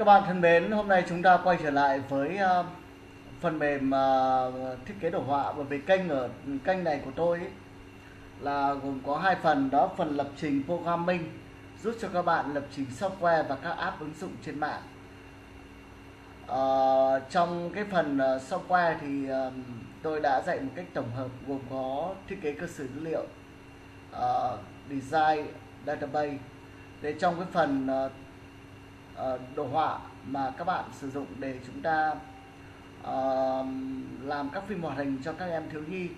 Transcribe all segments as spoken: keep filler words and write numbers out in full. Các bạn thân mến, hôm nay chúng ta quay trở lại với uh, phần mềm uh, thiết kế đồ họa. Bởi vì kênh ở kênh này của tôi ý, là gồm có hai phần, đó phần lập trình programming giúp cho các bạn lập trình software và các app ứng dụng trên mạng. Uh, trong cái phần uh, software thì uh, tôi đã dạy một cách tổng hợp gồm có thiết kế cơ sở dữ liệu, uh, design database. Để trong cái phần uh, đồ họa mà các bạn sử dụng để chúng ta uh, làm các phim hoạt hình cho các em thiếu nhi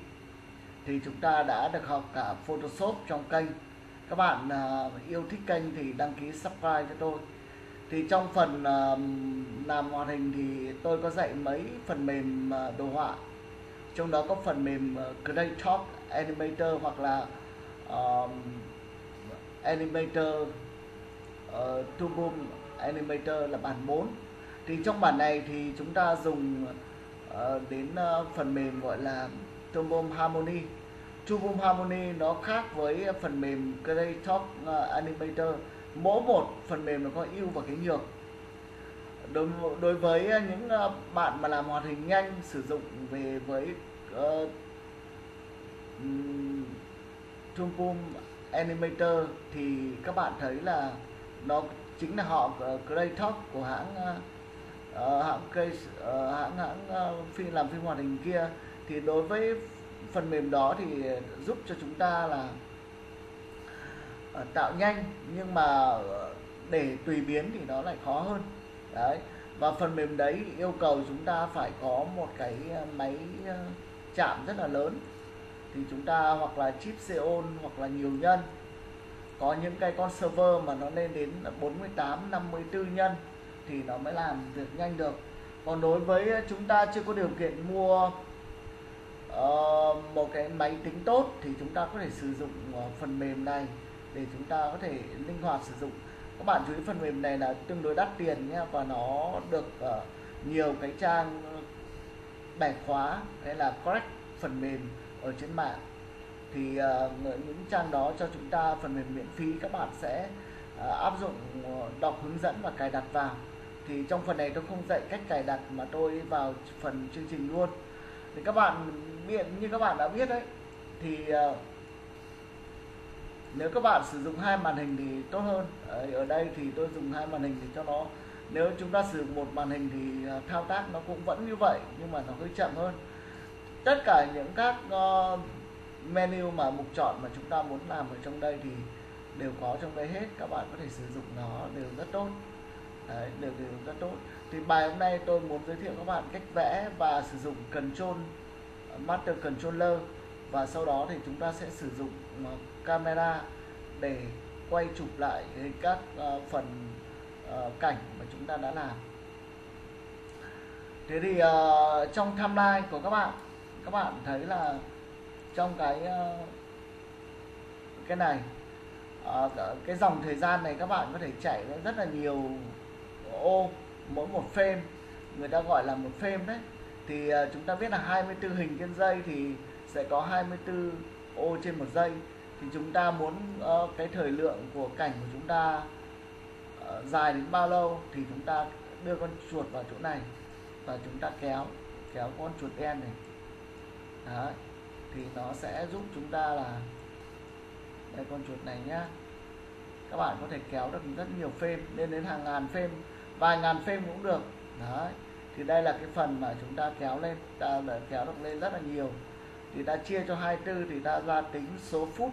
thì chúng ta đã được học cả Photoshop trong kênh. Các bạn uh, yêu thích kênh thì đăng ký subscribe cho tôi. Thì trong phần uh, làm hoạt hình thì tôi có dạy mấy phần mềm uh, đồ họa, trong đó có phần mềm uh, Crazy Talk Animator hoặc là uh, Animator uh, Toon Boom Animator là bản bốn. Thì trong bản này thì chúng ta dùng uh, đến uh, phần mềm gọi là Toon Boom Harmony. Toon Boom Harmony nó khác với phần mềm Crazy Talk uh, Animator. Mỗi một phần mềm nó có ưu và cái nhược. Đối, đối với những uh, bạn mà làm hoạt hình nhanh, sử dụng về với uh, um, Toon Boom Animator thì các bạn thấy là nó chính là họ Crazy Talk của hãng uh, hãng case, uh, hãng hãng uh, phim làm phim hoạt hình kia. Thì đối với phần mềm đó thì giúp cho chúng ta là uh, tạo nhanh, nhưng mà để tùy biến thì nó lại khó hơn đấy. Và phần mềm đấy yêu cầu chúng ta phải có một cái máy chạm rất là lớn, thì chúng ta hoặc là chip Xeon hoặc là nhiều nhân. Có những cái con server mà nó lên đến bốn mươi tám, năm mươi tư nhân thì nó mới làm việc nhanh được. Còn đối với chúng ta chưa có điều kiện mua uh, một cái máy tính tốt thì chúng ta có thể sử dụng uh, phần mềm này để chúng ta có thể linh hoạt sử dụng. Các bạn chú ý, phần mềm này là tương đối đắt tiền nhé, và nó được uh, nhiều cái trang bẻ khóa hay là crack phần mềm ở trên mạng. Thì uh, những trang đó cho chúng ta phần mềm miễn phí, các bạn sẽ uh, áp dụng uh, đọc hướng dẫn và cài đặt vào. Thì trong phần này tôi không dạy cách cài đặt mà tôi vào phần chương trình luôn. Thì các bạn biết, như các bạn đã biết đấy, thì uh, nếu các bạn sử dụng hai màn hình thì tốt hơn. Ở đây thì tôi dùng hai màn hình để cho nó, nếu chúng ta sử dụng một màn hình thì uh, thao tác nó cũng vẫn như vậy nhưng mà nó hơi chậm hơn. Tất cả những các uh, menu mà mục chọn mà chúng ta muốn làm ở trong đây thì đều có trong đây hết, các bạn có thể sử dụng nó đều rất tốt. Đấy, đều đều rất tốt. Thì bài hôm nay tôi muốn giới thiệu các bạn cách vẽ và sử dụng Control Master Controller, và sau đó thì chúng ta sẽ sử dụng camera để quay chụp lại các uh, phần uh, cảnh mà chúng ta đã làm. Thế thì uh, trong timeline của các bạn, các bạn thấy là trong cái cái này, cái dòng thời gian này các bạn có thể chạy rất là nhiều ô, mỗi một frame người ta gọi là một frame đấy. Thì chúng ta biết là hai mươi tư hình trên giây thì sẽ có hai mươi tư ô trên một giây. Thì chúng ta muốn cái thời lượng của cảnh của chúng ta dài đến bao lâu thì chúng ta đưa con chuột vào chỗ này và chúng ta kéo kéo con chuột đen này. Đấy, thì nó sẽ giúp chúng ta là, đây con chuột này nhá, các bạn có thể kéo được rất nhiều frame, lên đến hàng ngàn frame, vài ngàn frame cũng được. Đấy, thì đây là cái phần mà chúng ta kéo lên, ta đã kéo được lên rất là nhiều. Thì ta chia cho hai mươi tư thì ta ra tính số phút,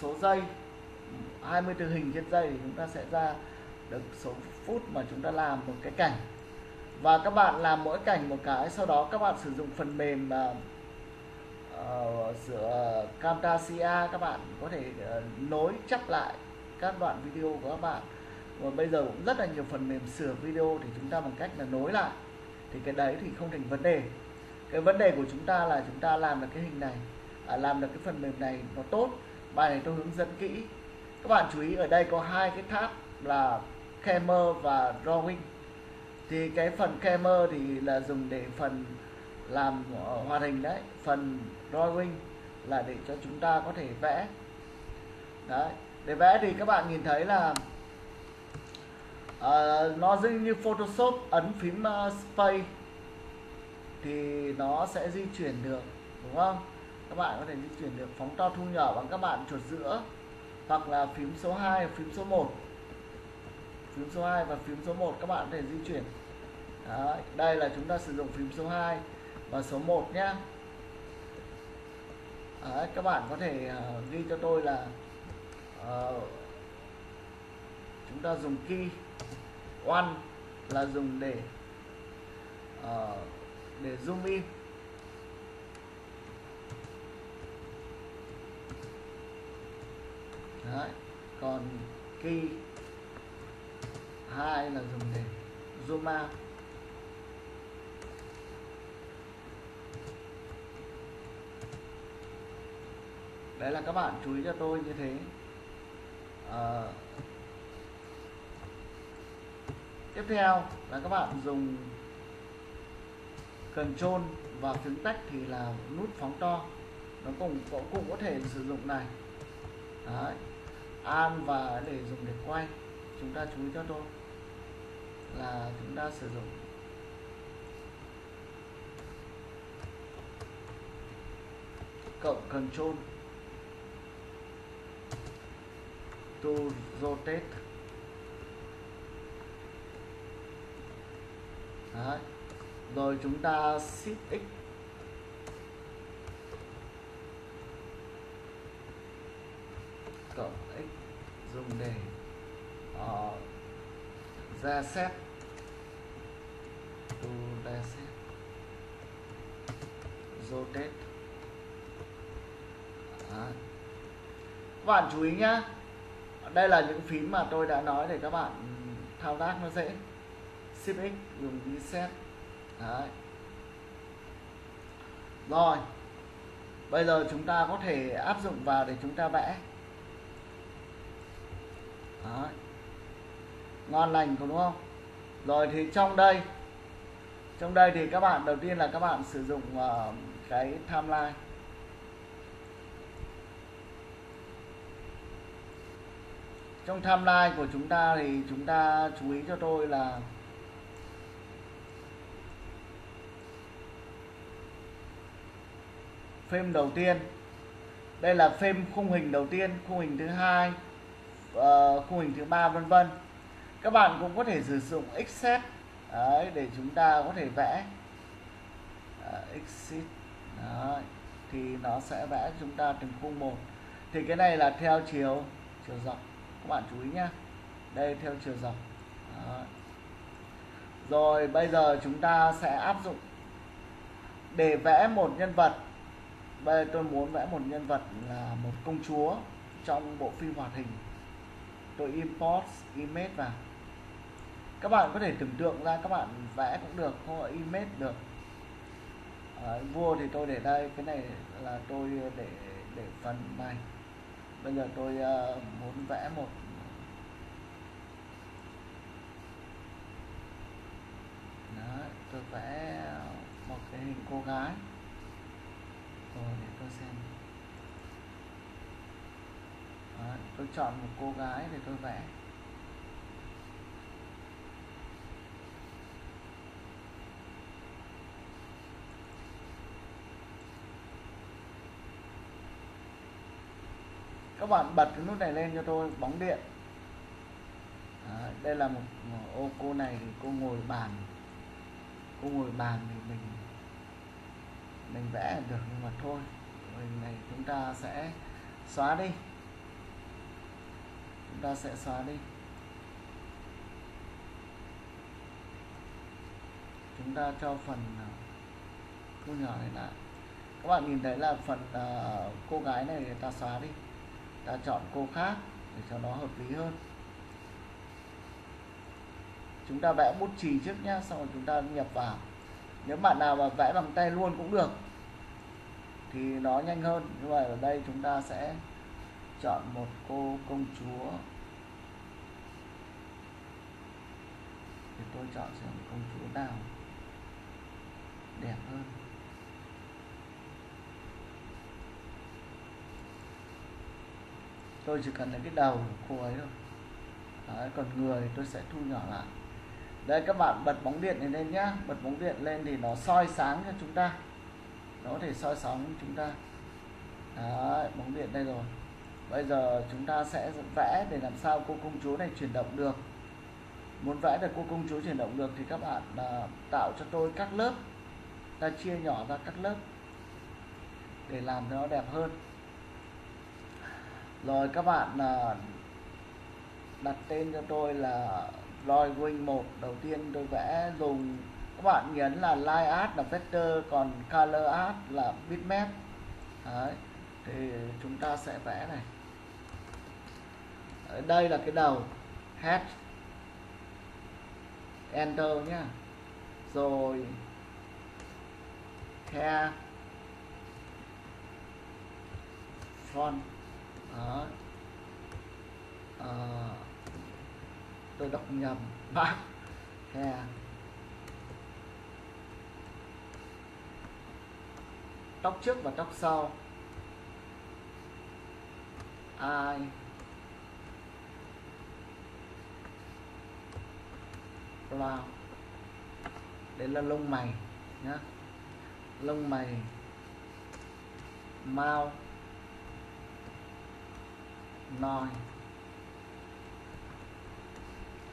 số giây, hai mươi tư hình trên giây thì chúng ta sẽ ra được số phút mà chúng ta làm một cái cảnh. Và các bạn làm mỗi cảnh một cái, sau đó các bạn sử dụng phần mềm Uh, sửa Camtasia, các bạn có thể uh, nối chắp lại các đoạn video của các bạn. Và bây giờ cũng rất là nhiều phần mềm sửa video thì chúng ta bằng cách là nối lại, thì cái đấy thì không thành vấn đề. Cái vấn đề của chúng ta là chúng ta làm được cái hình này, à, làm được cái phần mềm này nó tốt. Bài này tôi hướng dẫn kỹ. Các bạn chú ý ở đây có hai cái tab là Camera và Drawing. Thì cái phần Camera thì là dùng để phần làm hoạt hình đấy, phần Drawing là để cho chúng ta có thể vẽ. Đấy, để vẽ thì các bạn nhìn thấy là uh, nó giống như Photoshop, ấn phím uh, Space thì nó sẽ di chuyển được, đúng không? Các bạn có thể di chuyển được, phóng to thu nhỏ bằng các bạn chuột giữa, hoặc là phím số hai, phím số một, phím số hai và phím số một các bạn có thể di chuyển. Đấy, đây là chúng ta sử dụng phím số hai và số một nhé. Đấy, các bạn có thể uh, ghi cho tôi là uh, chúng ta dùng key one là dùng để uh, để zoom in. Đấy, còn key hai là dùng để zoom out. Đấy là các bạn chú ý cho tôi như thế. À, tiếp theo là các bạn dùng Control và phím tách thì là nút phóng to, nó cũng cũng có thể sử dụng này. Đấy, Alt và để dùng để quay. Chúng ta chú ý cho tôi là chúng ta sử dụng cộng Control to rotate. Đấy, rồi chúng ta Shift X. Cộng X dùng để uh, ra set to reset rotate. Đấy. Các bạn chú ý nhá. Đây là những phím mà tôi đã nói để các bạn thao tác nó dễ. Shift X dùng reset. Đấy. Rồi, bây giờ chúng ta có thể áp dụng vào để chúng ta vẽ. Đấy. Ngon lành, đúng không? Rồi thì trong đây, trong đây thì các bạn đầu tiên là các bạn sử dụng uh, cái timeline. Trong timeline của chúng ta thì chúng ta chú ý cho tôi là frame đầu tiên, đây là frame khung hình đầu tiên, khung hình thứ hai, uh, khung hình thứ ba, vân vân. Các bạn cũng có thể sử dụng Xset để chúng ta có thể vẽ. uh, Xset thì nó sẽ vẽ chúng ta từng khung một. Thì cái này là theo chiều chiều dọc, các bạn chú ý nhé, đây theo chiều dọc. Đấy. Rồi bây giờ chúng ta sẽ áp dụng để vẽ một nhân vật. Bây giờ tôi muốn vẽ một nhân vật là một công chúa trong bộ phim hoạt hình. Tôi import image vào. Các bạn có thể tưởng tượng ra, các bạn vẽ cũng được, không có image được. Đấy, vua thì tôi để đây, cái này là tôi để để phần này. Bây giờ tôi uh, muốn vẽ một Đấy, tôi vẽ một cái hình cô gái. Rồi để tôi xem. Đấy, tôi chọn một cô gái để tôi vẽ. Các bạn bật cái nút này lên cho tôi, bóng điện. Đấy, đây là một, một ô cô này thì cô ngồi bàn. Cô ngồi bàn thì mình mình vẽ được, nhưng mà thôi, hình này chúng ta sẽ xóa đi. Chúng ta sẽ xóa đi. Chúng ta cho phần cô nhỏ này lại. Các bạn nhìn thấy là phần uh, cô gái này người ta xóa đi. Ta chọn cô khác để cho nó hợp lý hơn. Chúng ta vẽ bút chì trước nhá, xong rồi chúng ta nhập vào. Nếu bạn nào mà vẽ bằng tay luôn cũng được thì nó nhanh hơn. Như vậy ở đây chúng ta sẽ chọn một cô công chúa. Thì tôi chọn xem công chúa nào đẹp hơn. Tôi chỉ cần lấy cái đầu của cô ấy thôi. Đấy, còn người thì tôi sẽ thu nhỏ lại. Đây các bạn bật bóng điện này lên nhá. Bật bóng điện lên thì nó soi sáng cho chúng ta. Nó có thể soi sáng cho chúng ta. Đấy, bóng điện đây rồi. Bây giờ chúng ta sẽ vẽ để làm sao cô công chúa này chuyển động được. Muốn vẽ được cô công chúa chuyển động được thì các bạn à, tạo cho tôi các lớp. Ta chia nhỏ ra các lớp để làm cho nó đẹp hơn. Rồi các bạn à, đặt tên cho tôi là Drawing một. Đầu tiên tôi vẽ dùng, các bạn nhấn là Line Art là Vector, còn Color Art là Bitmap. Đấy, thì chúng ta sẽ vẽ này. Ở đây là cái đầu, Head, Enter nhá. Rồi Hair, Front. Đó. À, tôi đọc nhầm bác hair. Tóc trước và tóc sau. Ai wow. Đấy là lông mày nhá. Lông mày. Mao. Nói.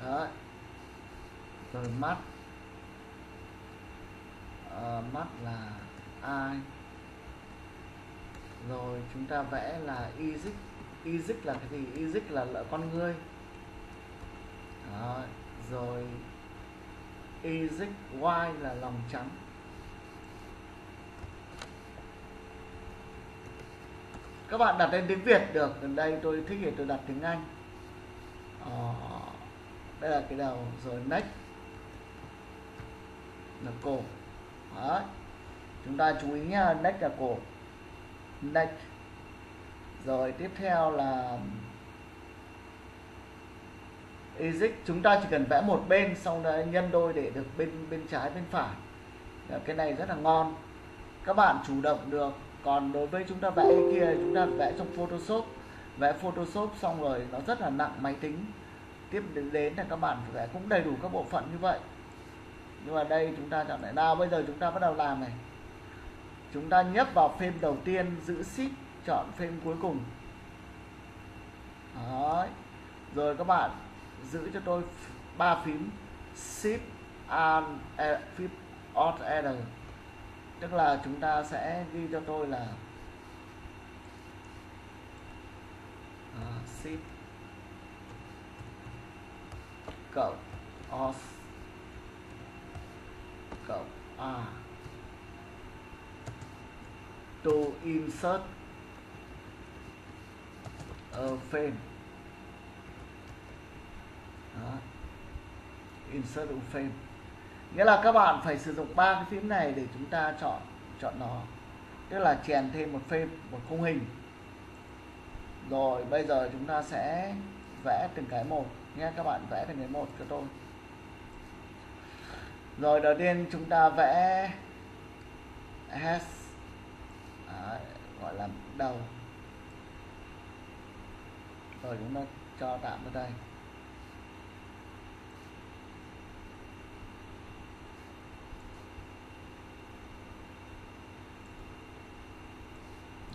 Đấy. Rồi mắt. À, mắt là ai. Rồi chúng ta vẽ là Easy. Easy là cái gì? Easy là lợi con người. Đấy. Rồi Easy Y là lòng trắng. Các bạn đặt lên tiếng Việt được, gần đây tôi thích thì tôi đặt tiếng Anh. Ờ, đây là cái đầu, rồi neck là cổ. Đấy. Chúng ta chú ý nhá, neck là cổ. Neck. Rồi tiếp theo là Easy, chúng ta chỉ cần vẽ một bên xong đó nhân đôi để được bên bên trái bên phải. Cái này rất là ngon. Các bạn chủ động được. Còn đối với chúng ta vẽ cái kia, chúng ta vẽ trong Photoshop. Vẽ Photoshop xong rồi nó rất là nặng máy tính. Tiếp đến là các bạn phải vẽ cũng đầy đủ các bộ phận như vậy. Nhưng mà đây chúng ta chọn lại nào. Bây giờ chúng ta bắt đầu làm này. Chúng ta nhấp vào frame đầu tiên, giữ shift, chọn frame cuối cùng. Đấy. Rồi các bạn giữ cho tôi ba phím Shift and Shift Alt R. Tức là chúng ta sẽ ghi cho tôi là à, Shift cộng Alt cộng A to insert a frame. Đó. Insert a frame. Nghĩa là các bạn phải sử dụng ba cái phím này để chúng ta chọn chọn nó. Tức là chèn thêm một phim, một khung hình. Rồi bây giờ chúng ta sẽ vẽ từng cái một nhé. Các bạn vẽ từng cái một cho tôi. Rồi đầu tiên chúng ta vẽ head. Đấy, gọi là đầu. Rồi chúng ta cho tạm vào đây.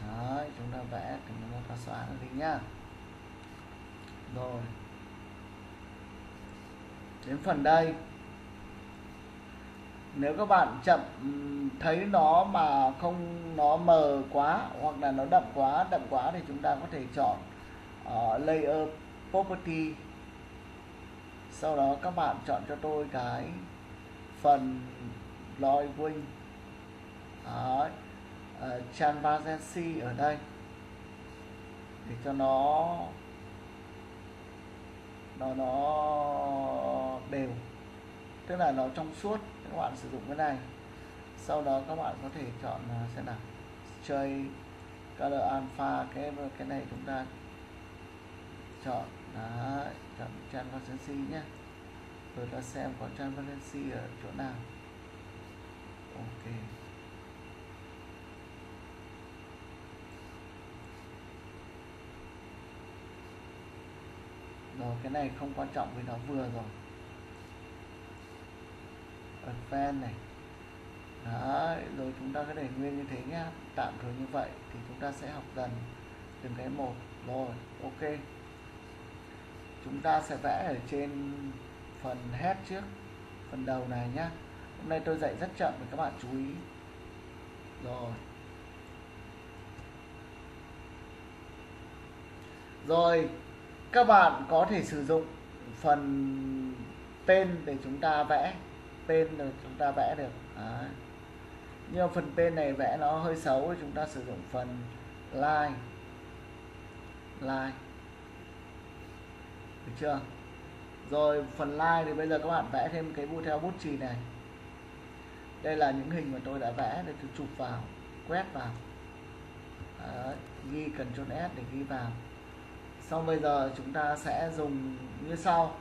Đấy, chúng ta vẽ thì chúng ta xóa nó đi nhá. Rồi đến phần đây, nếu các bạn chậm thấy nó mà không, nó mờ quá hoặc là nó đậm quá đậm quá thì chúng ta có thể chọn uh, layer property, sau đó các bạn chọn cho tôi cái phần Lloyd Wing. Đấy. Uh, transparency ở đây để cho nó nó nó đều, tức là nó trong suốt. Các bạn sử dụng cái này, sau đó các bạn có thể chọn uh, xem nào, chơi color alpha. Cái cái này chúng ta chọn. Đấy, chọn transparency nhé. Rồi ta xem có transparency ở chỗ nào. Ok. Rồi cái này không quan trọng vì nó vừa rồi. Advanced này. Đấy, rồi chúng ta cứ để nguyên như thế nhá, tạm thời như vậy thì chúng ta sẽ học dần từng cái một. Rồi, ok. Chúng ta sẽ vẽ ở trên phần head trước, phần đầu này nhá. Hôm nay tôi dạy rất chậm để các bạn chú ý. Rồi. Rồi, các bạn có thể sử dụng phần pen để chúng ta vẽ, pen rồi chúng ta vẽ được. Đấy. Nhưng phần pen này vẽ nó hơi xấu, chúng ta sử dụng phần line, line, được chưa? Rồi phần line thì bây giờ các bạn vẽ thêm cái bút theo bút chì này. Đây là những hình mà tôi đã vẽ để tôi chụp vào, quét vào. Đấy. Ghi Ctrl S để ghi vào. Xong bây giờ chúng ta sẽ dùng như sau.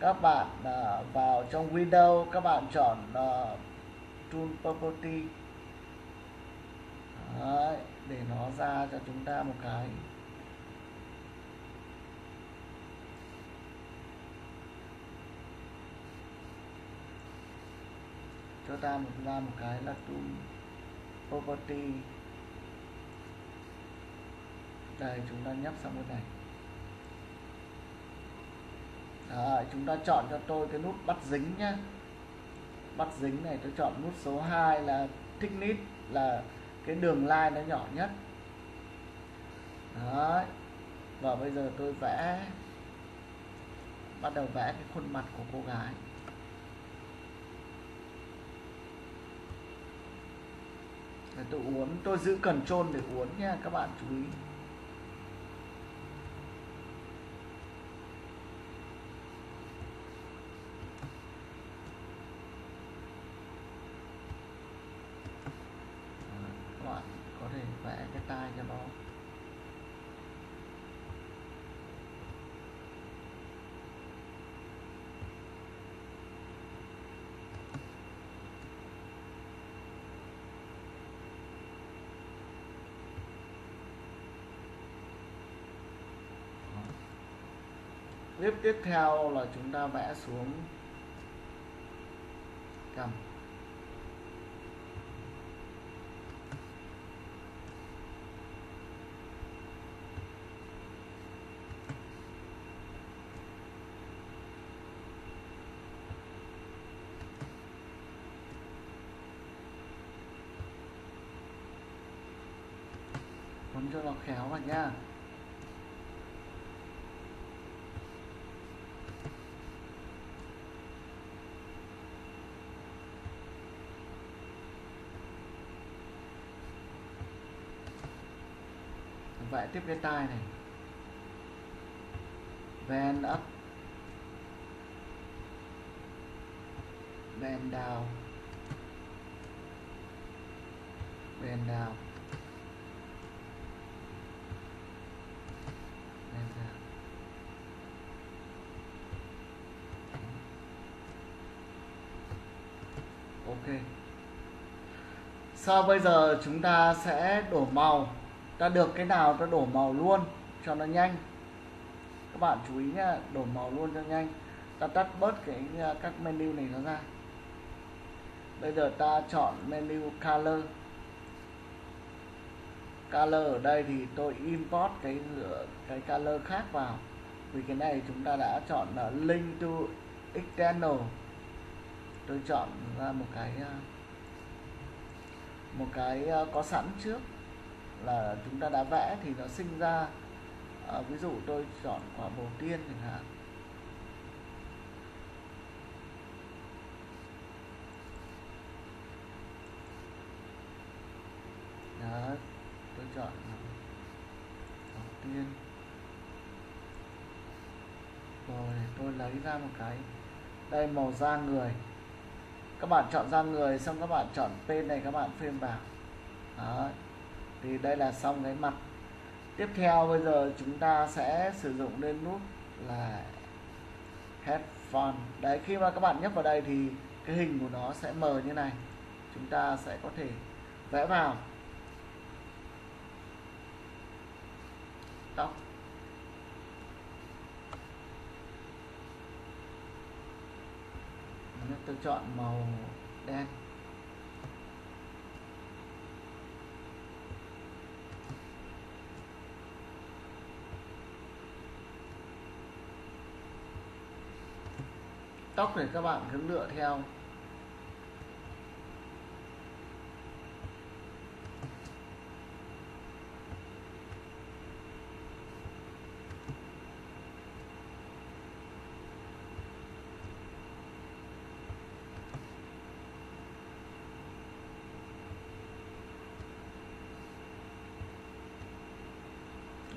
Các bạn uh, vào trong Windows, các bạn chọn uh, Tool Property. Đấy, để nó ra cho chúng ta một cái. Cho ta một, ra một cái là Tool Property. Đây, chúng ta nhấp sang bên này. Đấy, chúng ta chọn cho tôi cái nút bắt dính nhá. Bắt dính này, tôi chọn nút số hai là thickness, là cái đường line nó nhỏ nhất. Đấy. Và bây giờ tôi vẽ, bắt đầu vẽ cái khuôn mặt của cô gái. Để tôi uốn, tôi giữ Ctrl để uốn nha, các bạn chú ý. Tiếp tiếp theo là chúng ta vẽ xuống cằm. Muốn cho nó khéo vào nha. Vẽ tiếp cái tai này, ven up, ven down, ven down, ven down. Ok. Sau bây giờ chúng ta sẽ đổ màu. Ta được cái nào ta đổ màu luôn cho nó nhanh. Các bạn chú ý nhá, đổ màu luôn cho nhanh. Ta tắt bớt cái các menu này nó ra. Bây giờ ta chọn menu color. Color ở đây thì tôi import cái cái color khác vào. Vì cái này chúng ta đã chọn là link to external. Tôi chọn ra một cái một cái có sẵn trước, là chúng ta đã vẽ thì nó sinh ra. À, ví dụ tôi chọn quả bầu tiên chẳng hạn. Đó, tôi chọn bầu tiên. Rồi tôi lấy ra một cái, đây màu da người. Các bạn chọn da người xong các bạn chọn pen này, các bạn phêm vào. Đó. Thì đây là xong cái mặt. Tiếp theo bây giờ chúng ta sẽ sử dụng lên nút là headphone. Đấy, khi mà các bạn nhấp vào đây thì cái hình của nó sẽ mờ như này. Chúng ta sẽ có thể vẽ vào tóc. tôi chọn màu đen. Tóc này các bạn cứ lựa theo.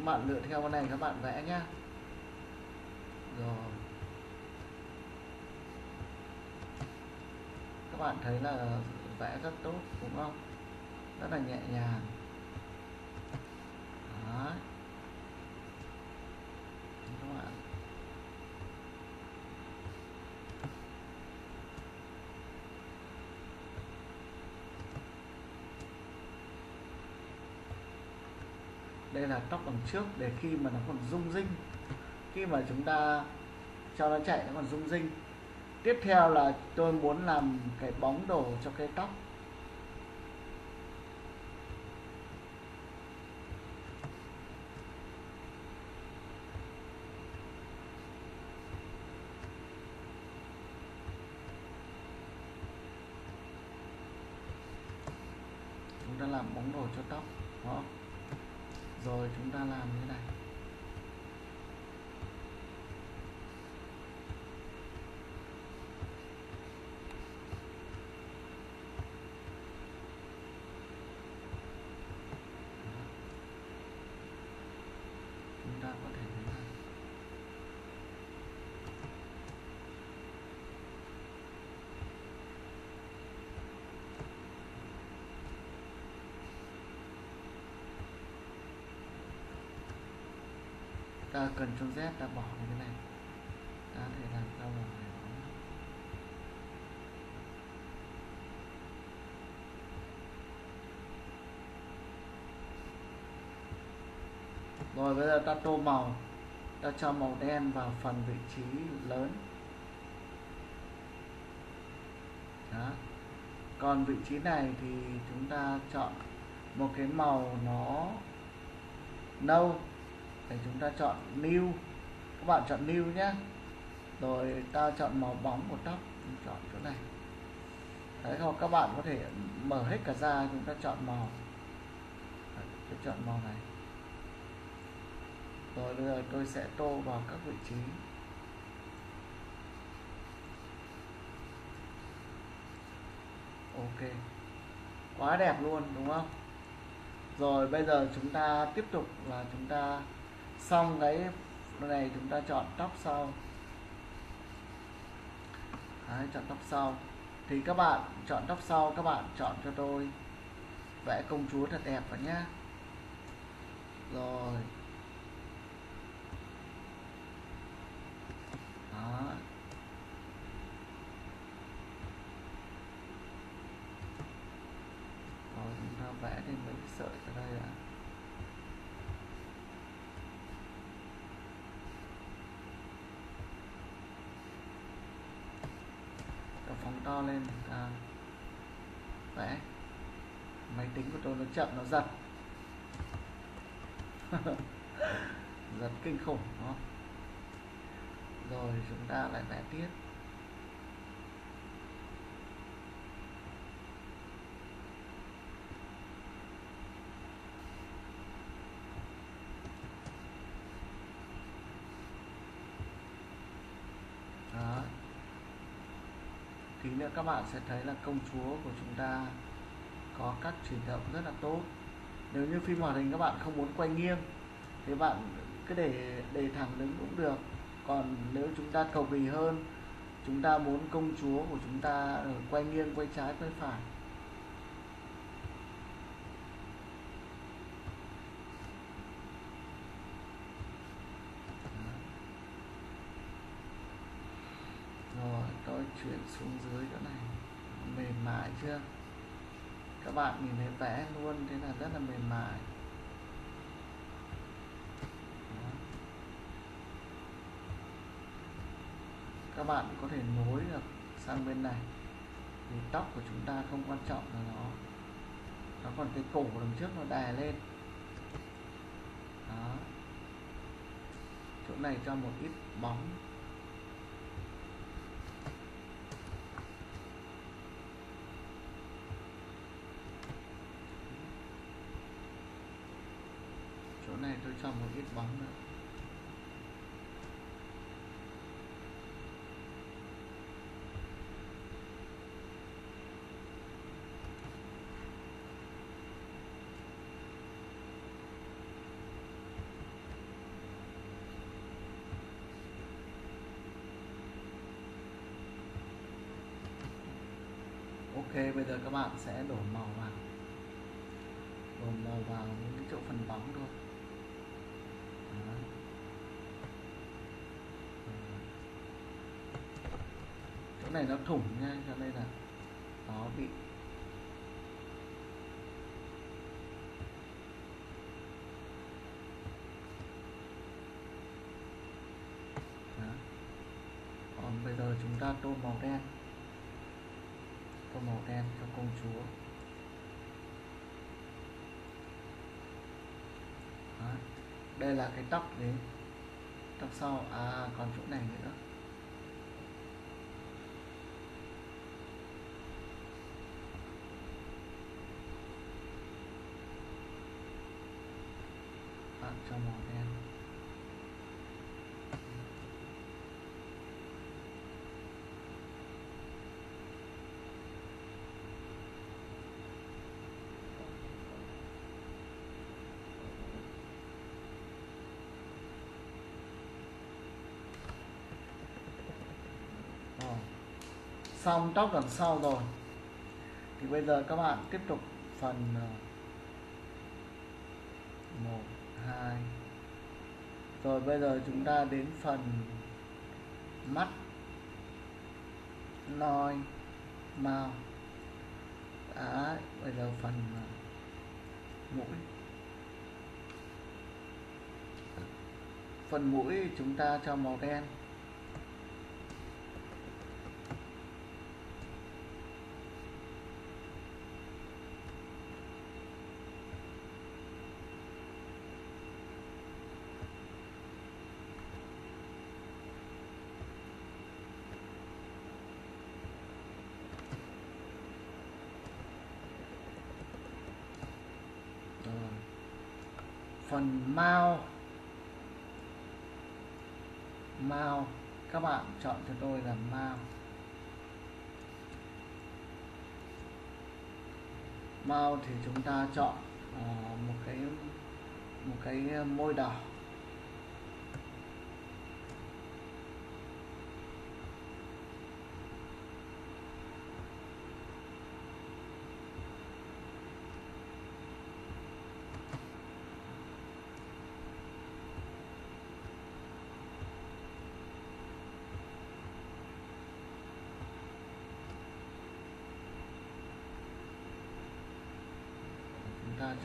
Các bạn lựa theo con này các bạn vẽ nhá. Rồi. Các bạn thấy là vẽ rất tốt đúng không? Rất là nhẹ nhàng. Đó. Các bạn. Đây là tóc đằng trước để khi mà nó còn rung rinh, khi mà chúng ta cho nó chạy nó còn rung rinh. Tiếp theo là tôi muốn làm cái bóng đổ cho cái tóc. Chúng ta làm bóng đổ cho tóc, đúng không? Rồi chúng ta làm như thế này. Chúng ta có thể làm. Ta cần con Z ta bỏ như thế này. Ta có thể làm sao mà rồi bây giờ ta tô màu, ta cho màu đen vào phần vị trí lớn. Đó. Còn vị trí này thì chúng ta chọn một cái màu nó nâu để chúng ta chọn new, các bạn chọn new nhé. Rồi ta chọn màu bóng của tóc, chọn chỗ này. Đấy, không các bạn có thể mở hết cả ra, chúng ta chọn màu. Đấy, tôi chọn màu này. Rồi bây giờ tôi sẽ tô vào các vị trí. Ok, quá đẹp luôn đúng không? Rồi bây giờ chúng ta tiếp tục là chúng ta xong cái này, chúng ta chọn tóc sau. Đấy, chọn tóc sau thì các bạn chọn tóc sau, các bạn chọn cho tôi vẽ công chúa thật đẹp vào nhá. Rồi. Đó. Rồi chúng ta vẽ thêm mấy sợi ở đây ạ. Cái phóng to lên ta vẽ. Máy tính của tôi nó chậm, nó giật giật kinh khủng đúng không? Rồi chúng ta lại vẽ tiếp. Đó. Tí nữa các bạn sẽ thấy là công chúa của chúng ta có các chuyển động rất là tốt. Nếu như phim hoạt hình các bạn không muốn quay nghiêng thì bạn cứ để để thẳng đứng cũng được. Còn nếu chúng ta cầu kỳ hơn, chúng ta muốn công chúa của chúng ta quay nghiêng, quay trái, quay phải. Rồi, tôi chuyển xuống dưới chỗ này. Mềm mại chưa? Các bạn nhìn thấy vẽ luôn, thế là rất là mềm mại. Các bạn có thể nối được sang bên này. Thì tóc của chúng ta không quan trọng là nó nó còn cái cổ đằng trước nó đè lên. Đó. Chỗ này cho một ít bóng. Chỗ này tôi cho một ít bóng nữa. Ok, bây giờ các bạn sẽ đổ màu vào, đổ màu vào những cái chỗ phần bóng thôi. Đó. Chỗ này nó thủng nha, cho nên là nó bị đó. Còn bây giờ chúng ta tô màu đen, tô màu đen cho công chúa. Đó. Đây là cái tóc đấy, tóc sau. À, còn chỗ này nữa. Đó, cho màu đen. Xong tóc đằng sau rồi thì bây giờ các bạn tiếp tục phần một, hai. Rồi bây giờ chúng ta đến phần mắt, noi, màu. Đấy, bây giờ phần mũi. Phần mũi chúng ta cho màu đen. Phần mao, mao các bạn chọn cho tôi là mao. Mao thì chúng ta chọn uh, một cái một cái môi đỏ.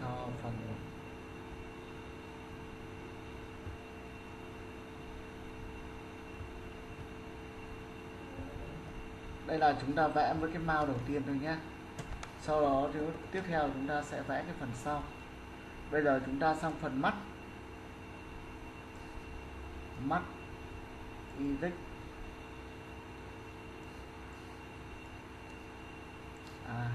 Cho phần đây là chúng ta vẽ với cái mao đầu tiên thôi nhé. Sau đó thì tiếp theo chúng ta sẽ vẽ cái phần sau. Bây giờ chúng ta sang phần mắt, mắt iris. À,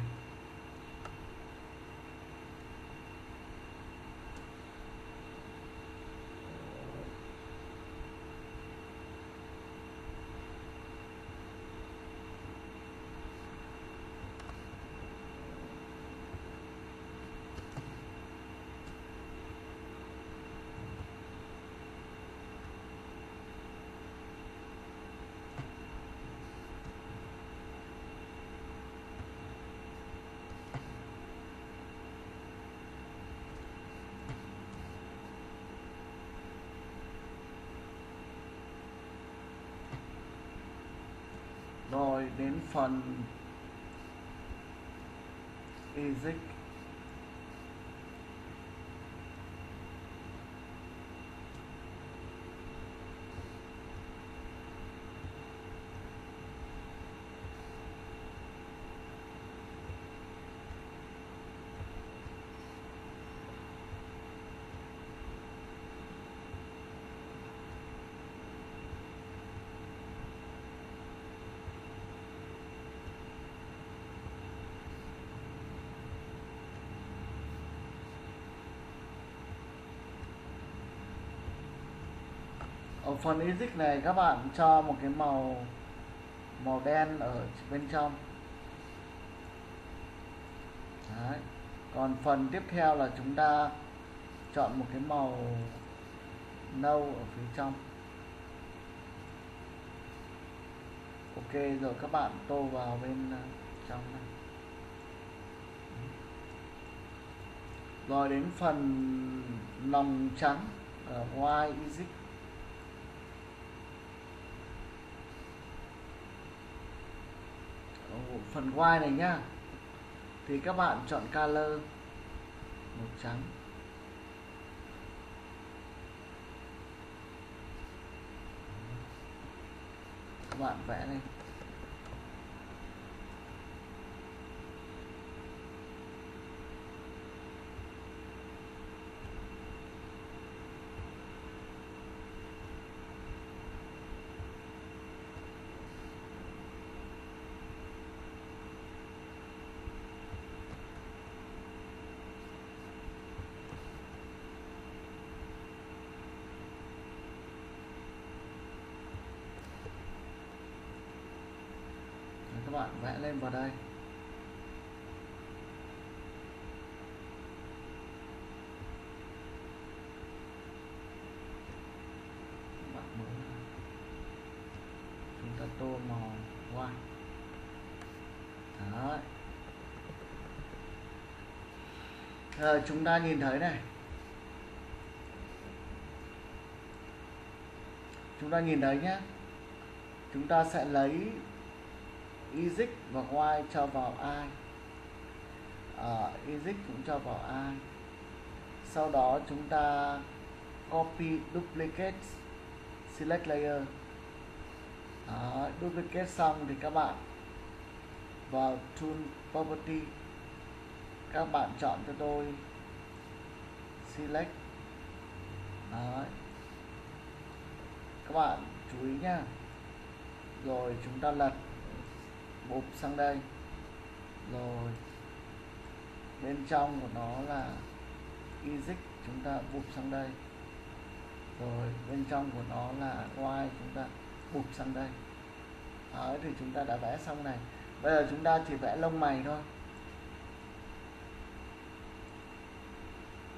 rồi đến phần Easy. ở phần edit này các bạn cho một cái màu màu đen ở bên trong. Đấy. Còn phần tiếp theo là chúng ta chọn một cái màu nâu ở phía trong. Ok, rồi các bạn tô vào bên trong này. Rồi đến phần lòng trắng ở white easy. Phần white này nhá, thì các bạn chọn color màu trắng. Các bạn vẽ lên. Các bạn vẽ lên vào đây. Chúng ta tô màu hoa. Đấy. Rồi chúng ta nhìn thấy này. Chúng ta nhìn thấy nhé. Chúng ta sẽ lấy Easy và Y cho vào ai, à, Easy cũng cho vào ai. Sau đó chúng ta copy duplicate select layer. Đó, duplicate xong thì các bạn vào tool property, các bạn chọn cho tôi select. Đó. Các bạn chú ý nhá. Rồi chúng ta lật bụp sang đây, rồi bên trong của nó là easy, chúng ta bụp sang đây, rồi bên trong của nó là y, chúng ta bụp sang đây. Đấy, thì chúng ta đã vẽ xong này. Bây giờ chúng ta chỉ vẽ lông mày thôi.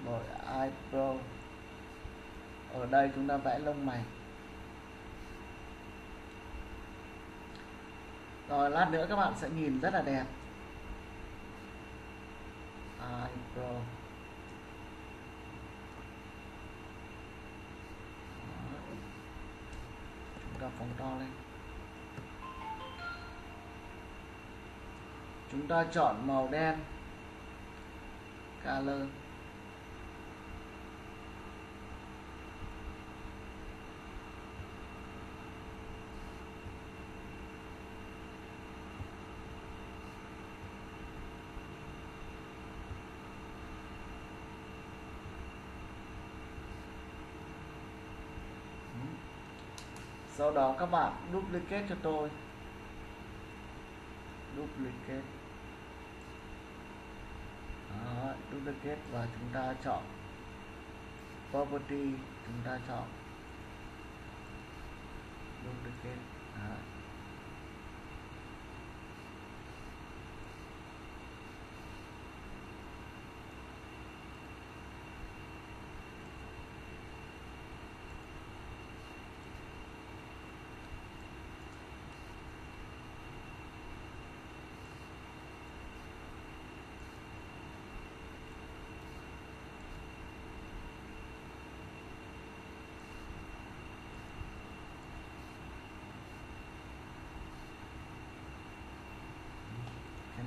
Rồi eyebrow, ở đây chúng ta vẽ lông mày. Rồi lát nữa các bạn sẽ nhìn rất là đẹp. Ai pro. Chúng ta phóng to lên. Chúng ta chọn màu đen. Color. Sau đó các bạn duplicate cho tôi. Duplicate. Đó, duplicate và chúng ta chọn property, chúng ta chọn duplicate. Đó.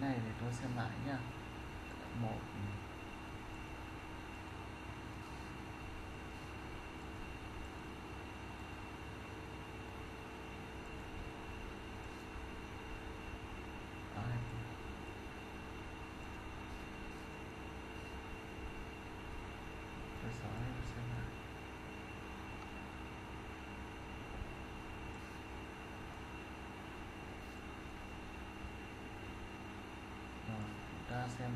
Này để tôi xem lại nhá. Một xem.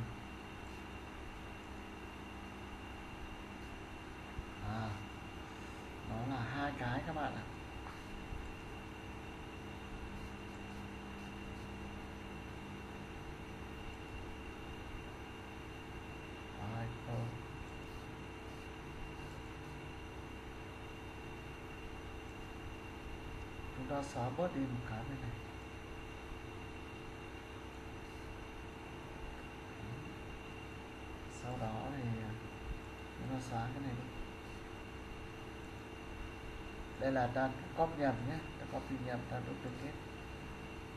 À, đó là hai cái các bạn ạ. ta xóa bớt đi một cái bên này. Sau đó thì chúng ta xóa cái này đi. Đây là ta copy nhầm nhé, ta copy nhầm, ta duplicate.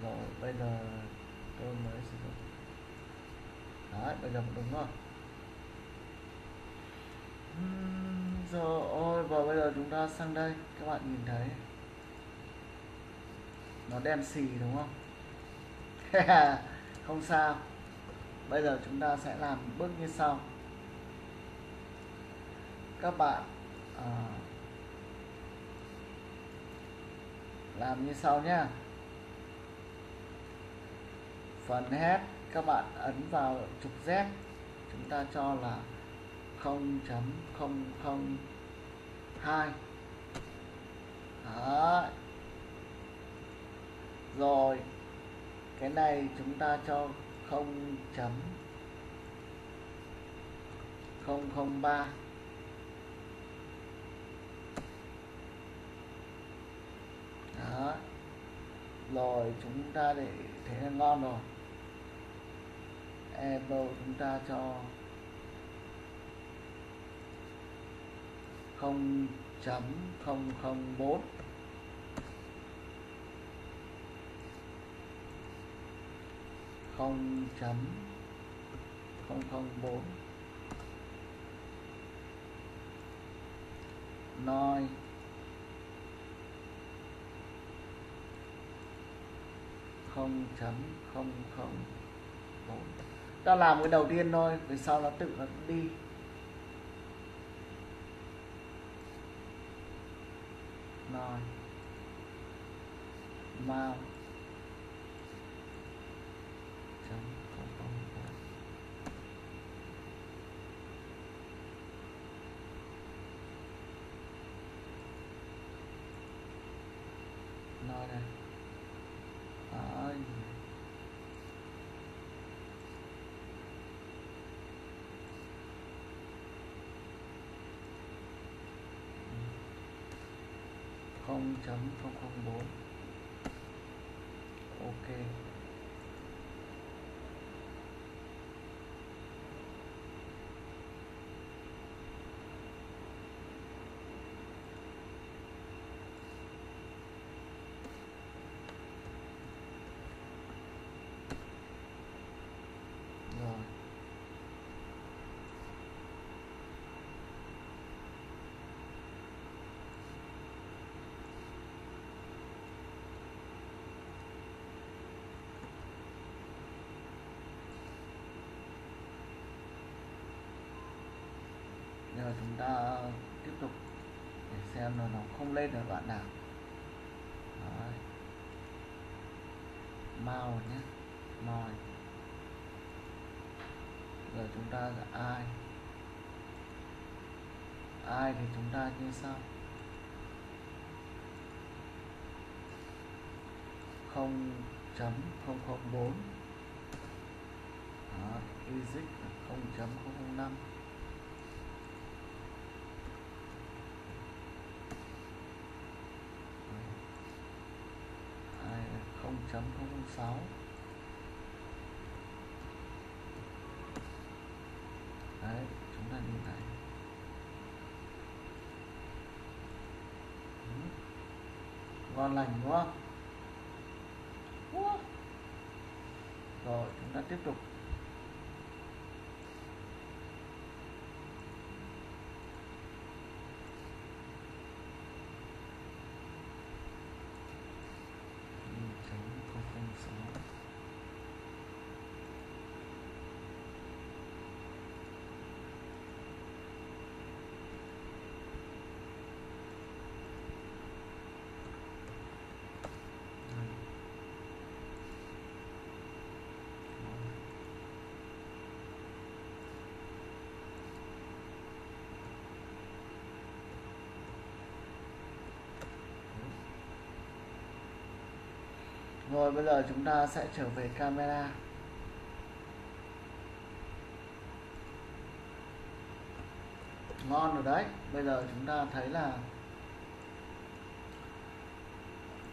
Rồi bây giờ tôi mới sử dụng. Đấy, bây giờ đúng rồi. Rồi, ôi, và bây giờ chúng ta sang đây, các bạn nhìn thấy nó đen xì đúng không? Không sao. Bây giờ chúng ta sẽ làm bước như sau. Các bạn à, làm như sau nhá. Phần hết các bạn ấn vào trục Z, chúng ta cho là không chấm không không hai. Đấy. Rồi cái này chúng ta cho không chấm không không ba. Đó. Rồi chúng ta để thế là ngon rồi. Ebo chúng ta cho không chấm không không bốn. không chấm không không bốn. Noi không chấm không không bốn. Ta làm cái đầu tiên thôi, về sau nó tự nó đi. Noi mao nói đây. Đấy. không chấm không không bốn. Ok. Giờ chúng ta tiếp tục để xem là nó không lên được đoạn nào. Đấy. Màu nhé, màu. Giờ chúng ta là ai? Ai thì chúng ta như sau. không chấm không không bốn. Đó, Rigging là không chấm không không năm. không chấm không không sáu. Đấy, chúng ta nhìn thấy. Ừ. Ngon lành đúng không? Rồi, chúng ta tiếp tục. Rồi bây giờ chúng ta sẽ trở về camera. Ngon rồi đấy. Bây giờ chúng ta thấy là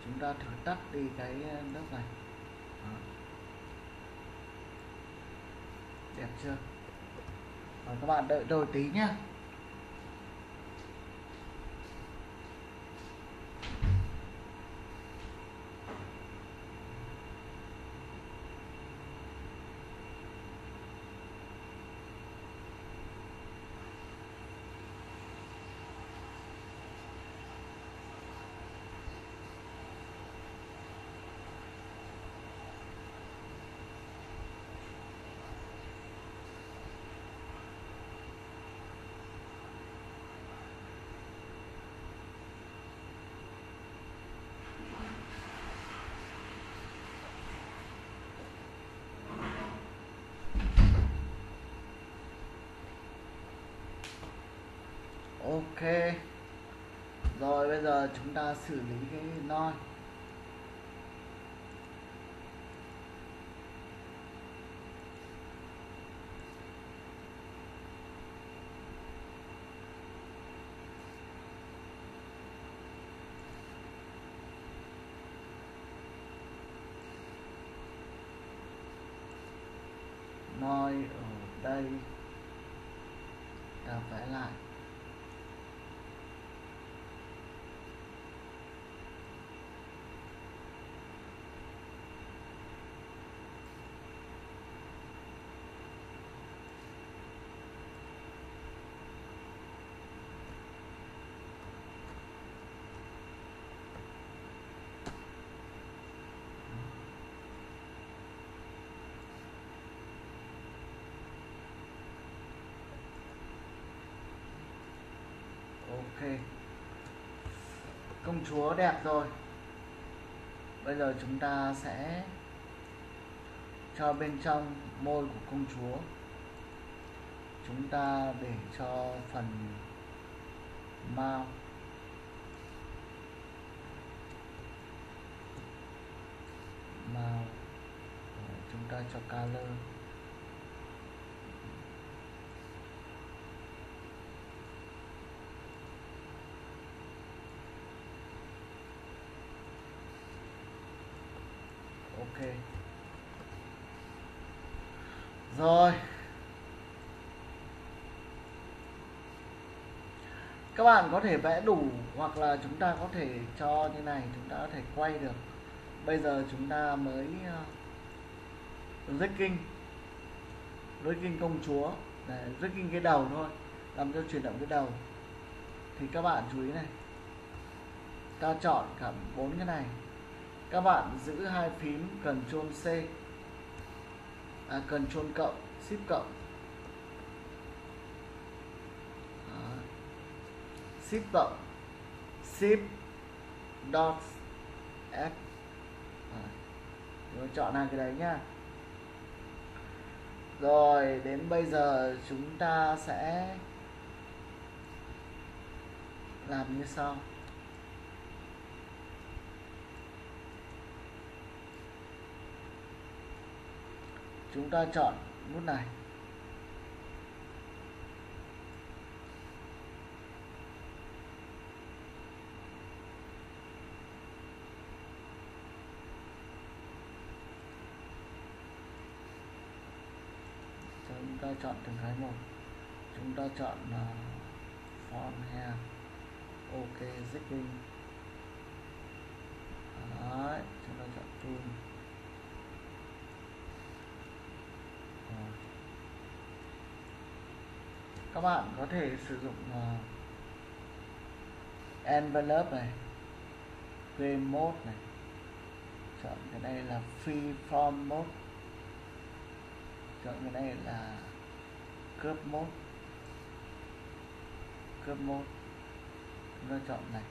Chúng ta thử tắt đi cái lớp này. Đó. Đẹp chưa? Rồi, các bạn đợi tôi tí nhé. Ok, rồi bây giờ chúng ta xử lý cái noise. Noise ở đây ta vẽ lại. Ok, công chúa đẹp rồi. Bây giờ chúng ta sẽ cho bên trong môi của công chúa, chúng ta để cho phần mouth. Mouth chúng ta cho color. Ok. Rồi. Các bạn có thể vẽ đủ hoặc là chúng ta có thể cho như này, chúng ta có thể quay được. Bây giờ chúng ta mới rigging. Rigging công chúa, để rigging cái đầu thôi, làm cho chuyển động cái đầu. Thì các bạn chú ý này. Ta chọn cả bốn cái này. Các bạn giữ hai phím Ctrl C, à, Ctrl cộng, Shift cộng, à, Shift cộng, Shift Dot F, à, rồi chọn hai cái đấy nhá. Rồi đến bây giờ chúng ta sẽ làm như sau. Chúng ta chọn nút này. Chúng ta chọn từng cái một. Chúng ta chọn uh, font hair. Ok, rigging. Đấy, chúng ta chọn tool. Các bạn có thể sử dụng uh, envelope này, game mode này, chọn cái này là free form mode, chọn cái này là curve mode, curve mode, chúng ta chọn này.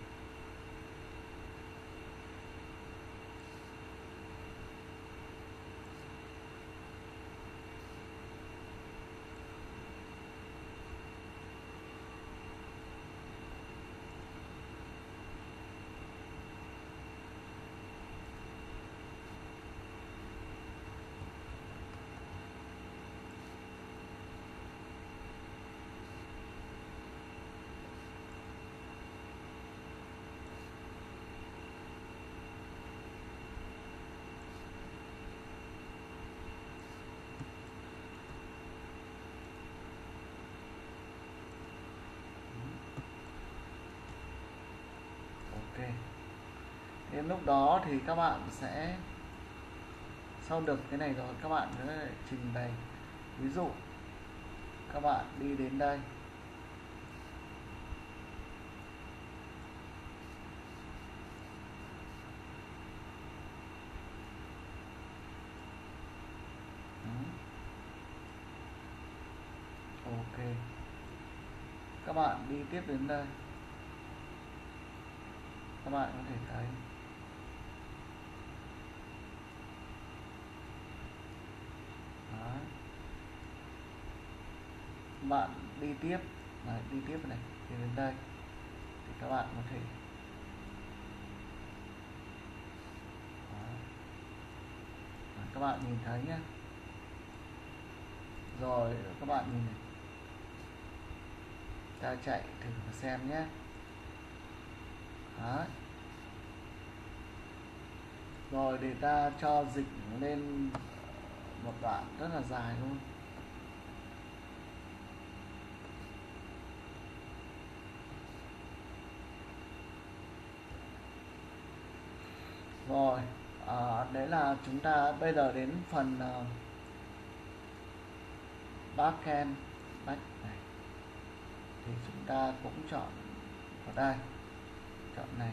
đến lúc đó thì các bạn sẽ sau được cái này rồi các bạn sẽ trình bày. Ví dụ các bạn đi đến đây, ok, các bạn đi tiếp đến đây, các bạn có thể thấy đó. Bạn đi tiếp này, đi tiếp này thì đến đây thì các bạn có thể đó. Đó, các bạn nhìn thấy nhé. Rồi các bạn nhìn này, ta chạy thử và xem nhé. Đấy. Rồi để ta cho dịch lên một đoạn rất là dài luôn. Rồi à, đấy là chúng ta bây giờ đến phần uh, backend back này thì chúng ta cũng chọn vào đây, chọn này,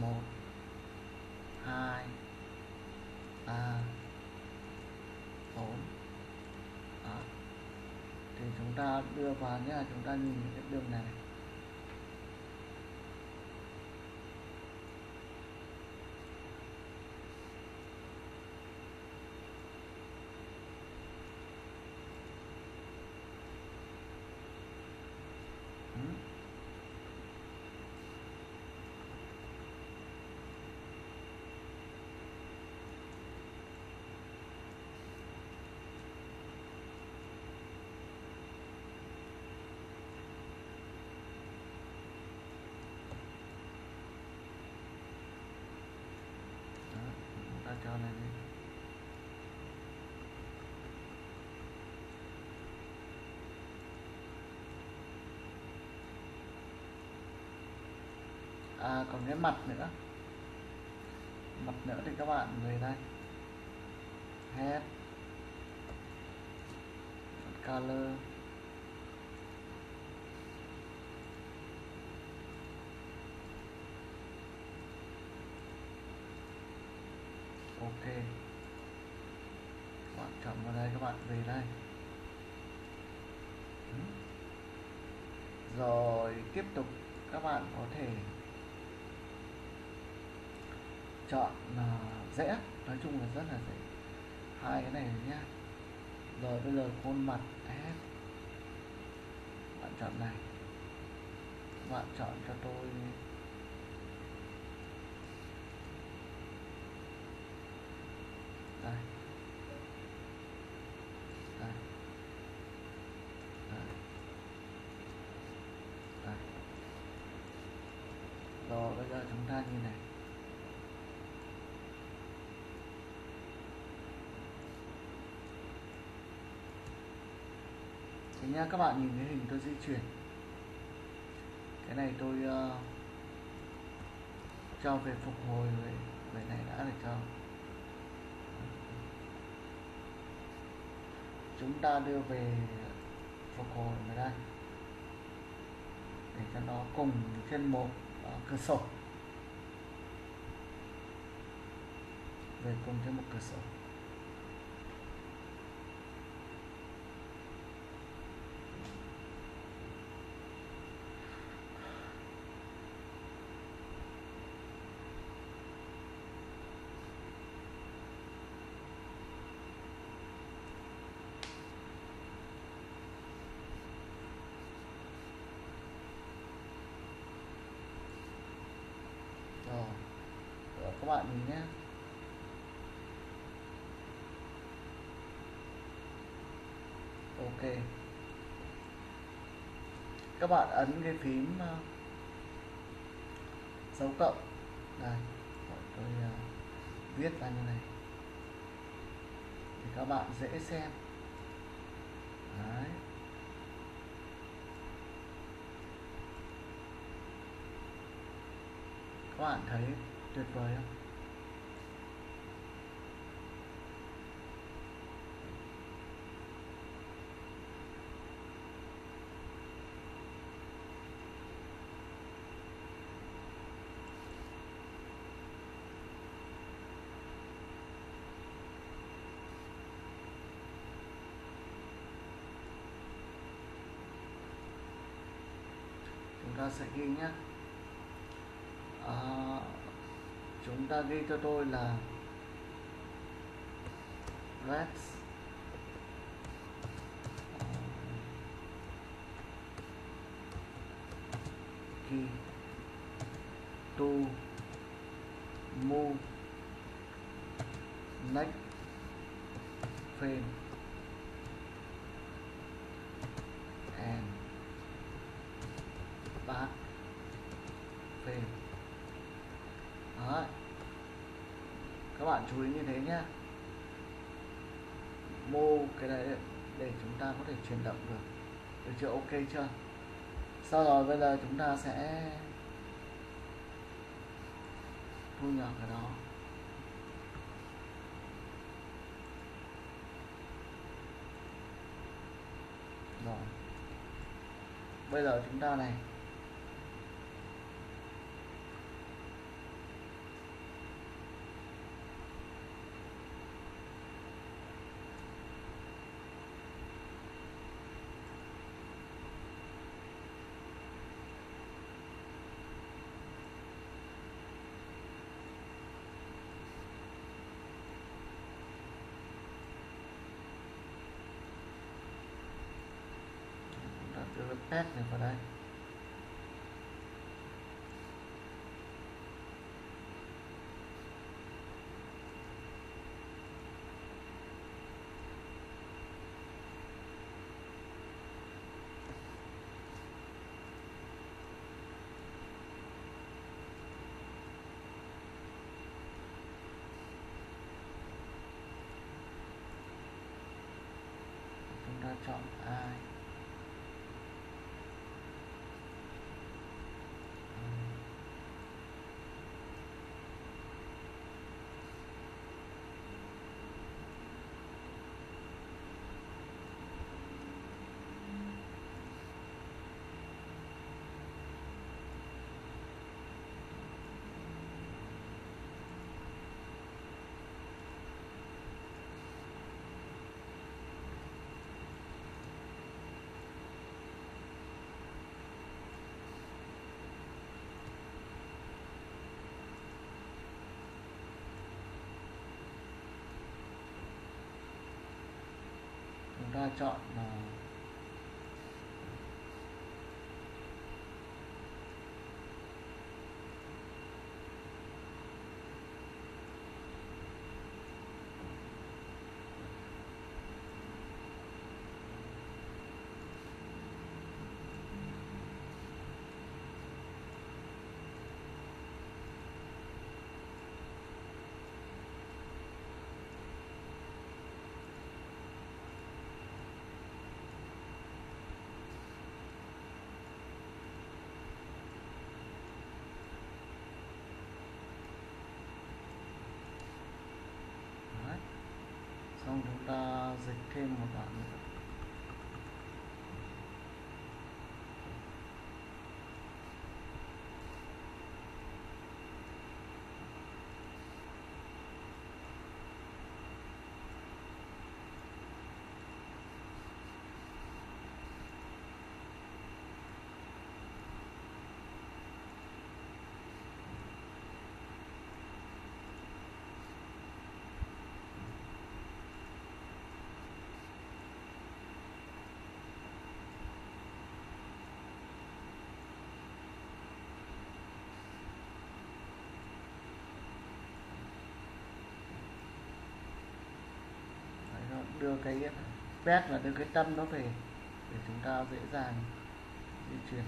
một hai ba bốn, thì chúng ta đưa vào nhé. Chúng ta nhìn cái đường này, cho này đi. À còn cái mặt nữa, mặt nữa thì các bạn về đây, head, color, ok, các bạn chọn vào đây, các bạn về đây. Rồi tiếp tục các bạn có thể chọn là dễ, nói chung là rất là dễ hai cái này nhá. Rồi bây giờ khuôn mặt hết, bạn chọn này, bạn chọn cho tôi đây. Đây. Đây. Đây. Rồi bây giờ chúng ta như này, thế nha, các bạn nhìn cái hình tôi di chuyển, cái này tôi uh, cho về phục hồi về, về này đã để cho chúng ta đưa về phục hồi vào đây để cho nó cùng trên một cửa sổ, về cùng trên một cửa sổ. Các bạn nhìn nhé, ok, các bạn ấn cái phím uh, dấu cộng đây, tôi uh, viết ra như này thì các bạn dễ xem. Đấy. Các bạn thấy tuyệt vời không? Ta sẽ ghi nhé. À, chúng ta ghi cho tôi là Rex Key To Move Next Frame and ba phim. Đấy. Các bạn chú ý như thế nhé. Mô cái này để chúng ta có thể chuyển động được. Được chưa? Ok chưa? Sau rồi bây giờ chúng ta sẽ thu nhỏ cái đó. Rồi. Bây giờ chúng ta này test này vào đây. Chúng ta chọn ai ta chọn là xong chúng ta dịch thêm một đoạn nữa. Đưa cái pet và đưa cái tâm nó về để chúng ta dễ dàng di chuyển.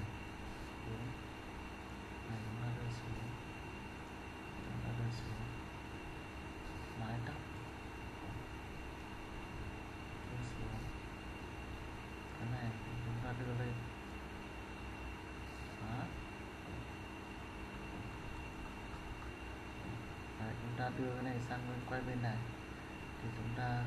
Này chúng ta đưa xuống, chúng ta đưa xuống mái tóc, đưa xuống cái này chúng ta đưa lên. Đó. ta đưa cái này sang bên quay bên này thì chúng ta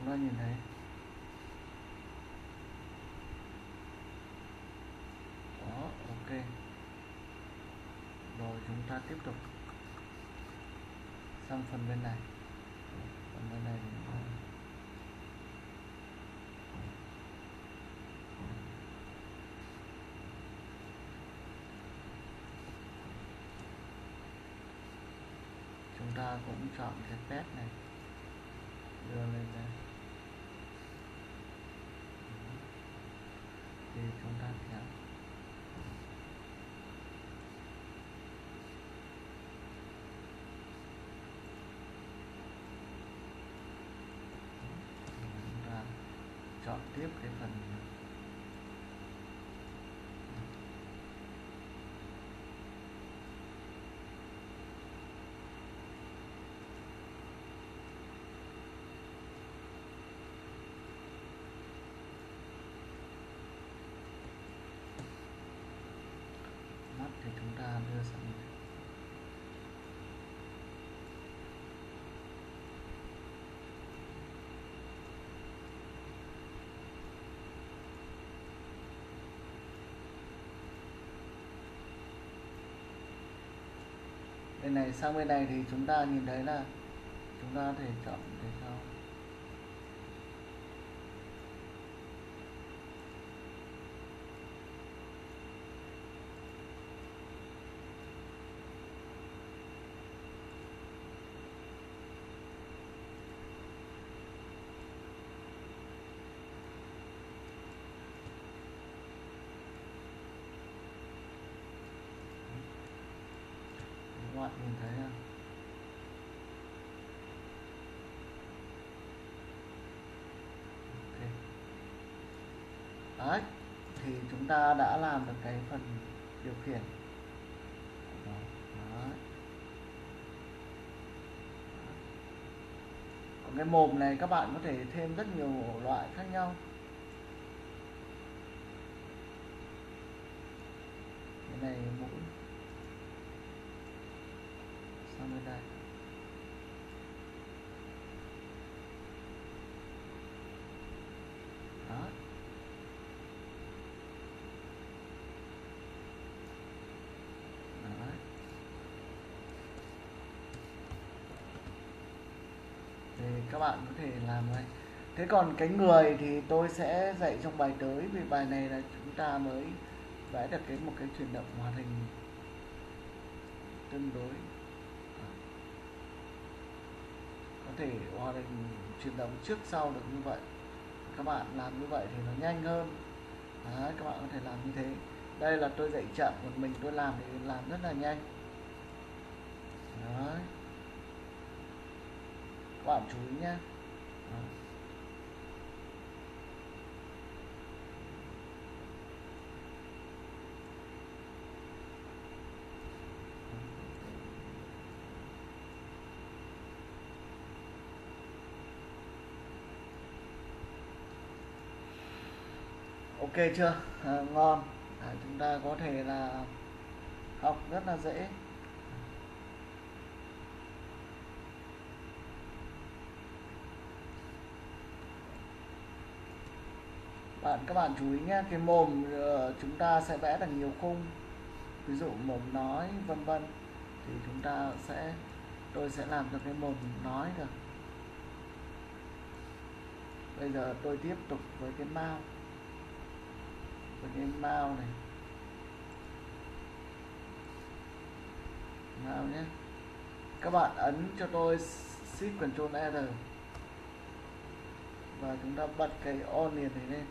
chúng ta nhìn thấy đó, ok rồi. Chúng ta tiếp tục sang phần bên này, phần bên này thì... chúng ta cũng chọn cái pet này đưa lên đây. Thì chúng ta kéo và chọn tiếp cái phần thì chúng ta đưa sang đây. Bên này sang bên này thì chúng ta nhìn thấy là chúng ta có thể chọn để sao bạn nhìn thấy không? Okay. Đấy, thì chúng ta đã làm được cái phần điều khiển. Đấy. Còn cái mồm này các bạn có thể thêm rất nhiều loại khác nhau. Cái này mũi. Bên đây. Đó. Đó. Thì các bạn có thể làm đây. Thế còn cái người thì tôi sẽ dạy trong bài tới, vì bài này là chúng ta mới vẽ được cái một cái chuyển động hoạt hình tương đối, có thể hoạt hình chuyển động trước sau được như vậy. Các bạn làm như vậy thì nó nhanh hơn. Đấy, các bạn có thể làm như thế. Đây là tôi dạy chậm, còn mình tôi làm thì làm rất là nhanh. Đấy. Các bạn chú ý nhé. Ok chưa? À, ngon. À, chúng ta có thể là học rất là dễ. bạn các bạn chú ý nhé, cái mồm chúng ta sẽ vẽ thành nhiều khung, ví dụ mồm nói vân vân, thì chúng ta sẽ tôi sẽ làm cho cái mồm nói được. Bây giờ tôi tiếp tục với cái mouse, với cái mouse này, mouse nhé. Các bạn ấn cho tôi Shift Control R và chúng ta bật cái onion này lên.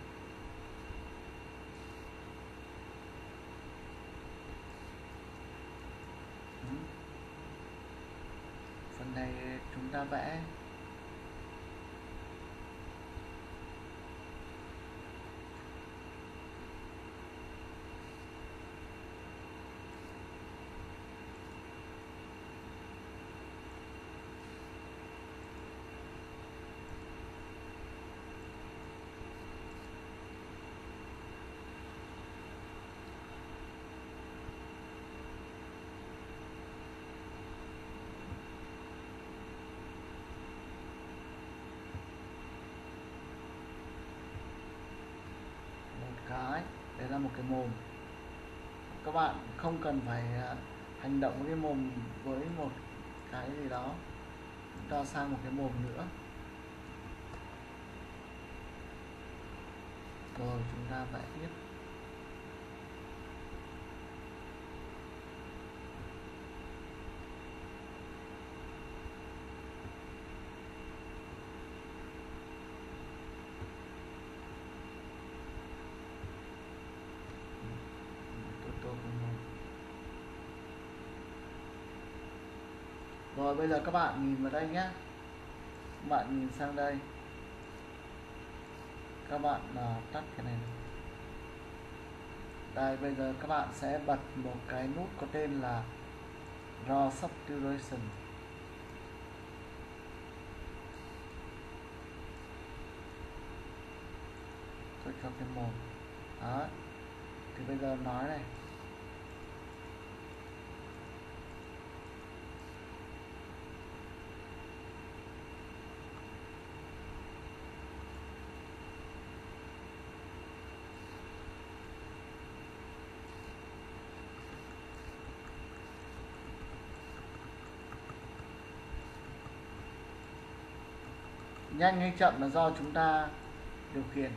Phần này chúng ta vẽ là một cái mồm, các bạn không cần phải hành động cái mồm với một cái gì đó, chúng ta sang một cái mồm nữa rồi chúng ta vẽ tiếp. Rồi bây giờ các bạn nhìn vào đây nhé, các bạn nhìn sang đây, các bạn uh, tắt cái này. Đây bây giờ các bạn sẽ bật một cái nút có tên là Raw Saturation. Tôi cho cái mồm. Đó. Thì bây giờ nói này. Nhanh hay chậm là do chúng ta điều khiển.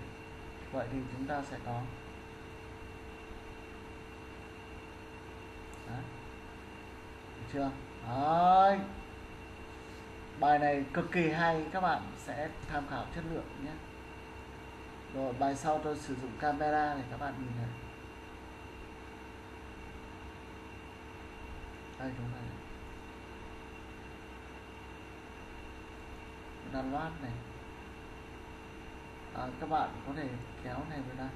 Vậy thì chúng ta sẽ có. Đấy. Được chưa? Đấy. Bài này cực kỳ hay, các bạn sẽ tham khảo chất lượng nhé. Rồi bài sau tôi sử dụng camera để các bạn nhìn này. Đây chúng ta này. Đan loát này, à, các bạn có thể kéo này với đây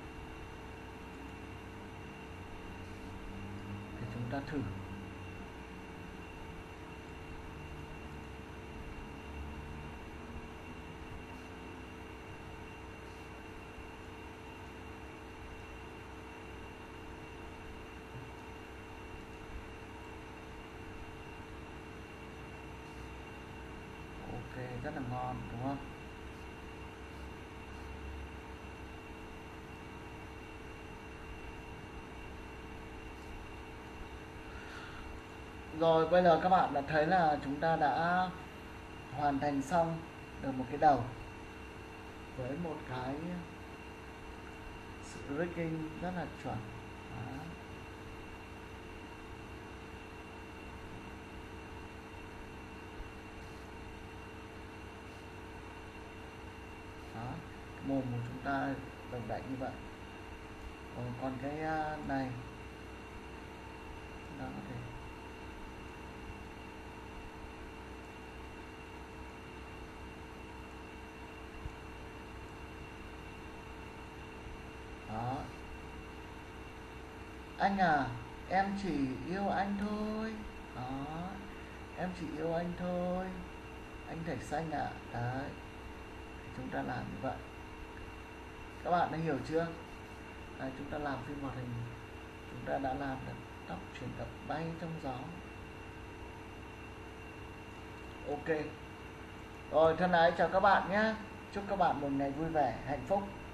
để chúng ta thử. Rất là ngon đúng không? Rồi bây giờ các bạn đã thấy là chúng ta đã hoàn thành xong được một cái đầu với một cái sự rigging rất là chuẩn. Đó. Mồm của chúng ta đồng đậy như vậy. Còn, còn cái này chúng ta có thể đó. Anh à, em chỉ yêu anh thôi. Đó, em chỉ yêu anh thôi. Anh thạch xanh ạ. À. Đấy, chúng ta làm như vậy. Các bạn đã hiểu chưa? Đây, chúng ta làm phim hoạt hình, chúng ta đã làm được tóc chuyển động bay trong gió. Ok. Rồi thân ái chào các bạn nhé. Chúc các bạn một ngày vui vẻ, hạnh phúc.